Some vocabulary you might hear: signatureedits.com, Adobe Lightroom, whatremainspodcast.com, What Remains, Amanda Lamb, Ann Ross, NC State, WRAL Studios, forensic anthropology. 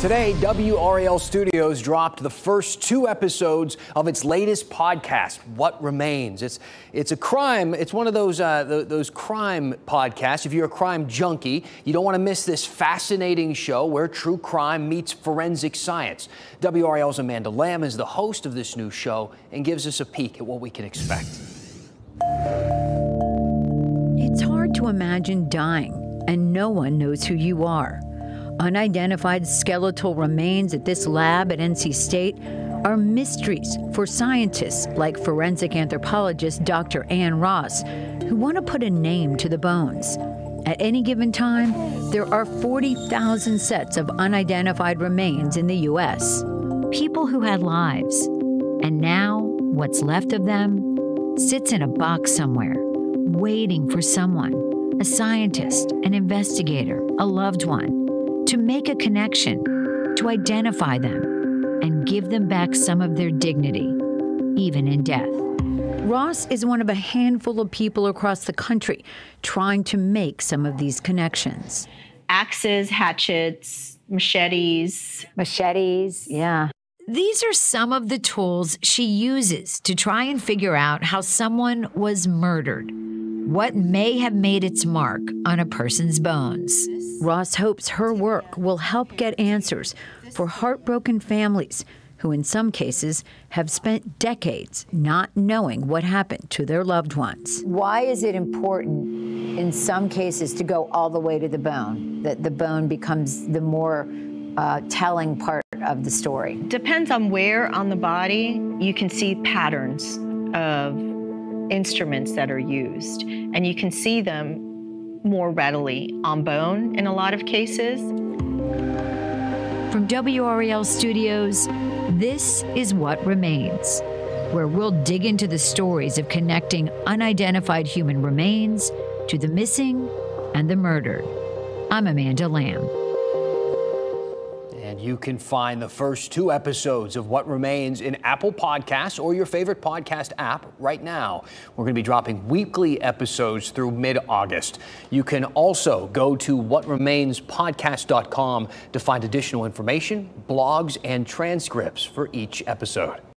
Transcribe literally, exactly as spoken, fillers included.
Today, W R A L Studios dropped the first two episodes of its latest podcast, What Remains. It's it's a crime. It's one of those uh, th those crime podcasts. If you're a crime junkie, you don't want to miss this fascinating show where true crime meets forensic science. W R A L's Amanda Lamb is the host of this new show and gives us a peek at what we can expect. It's hard to imagine dying, and no one knows who you are. Unidentified skeletal remains at this lab at N C State are mysteries for scientists like forensic anthropologist Doctor Ann Ross, who want to put a name to the bones. At any given time, there are forty thousand sets of unidentified remains in the U S People who had lives, and now what's left of them sits in a box somewhere, waiting for someone, a scientist, an investigator, a loved one, to make a connection, to identify them, and give them back some of their dignity, even in death. Ross is one of a handful of people across the country trying to make some of these connections. Axes, hatchets, machetes. Machetes, yeah. These are some of the tools she uses to try and figure out how someone was murdered, what may have made its mark on a person's bones. Ross hopes her work will help get answers for heartbroken families who, in some cases, have spent decades not knowing what happened to their loved ones. Why is it important, in some cases, to go all the way to the bone, that the bone becomes the more uh, telling part of the story? Depends on where on the body you can see patterns of instruments that are used, and you can see them more readily on bone in a lot of cases. From W R A L Studios, this is What Remains, where we'll dig into the stories of connecting unidentified human remains to the missing and the murdered. I'm Amanda Lamb. And you can find the first two episodes of What Remains in Apple Podcasts or your favorite podcast app right now. We're going to be dropping weekly episodes through mid-August. You can also go to what remains podcast dot com to find additional information, blogs, and transcripts for each episode.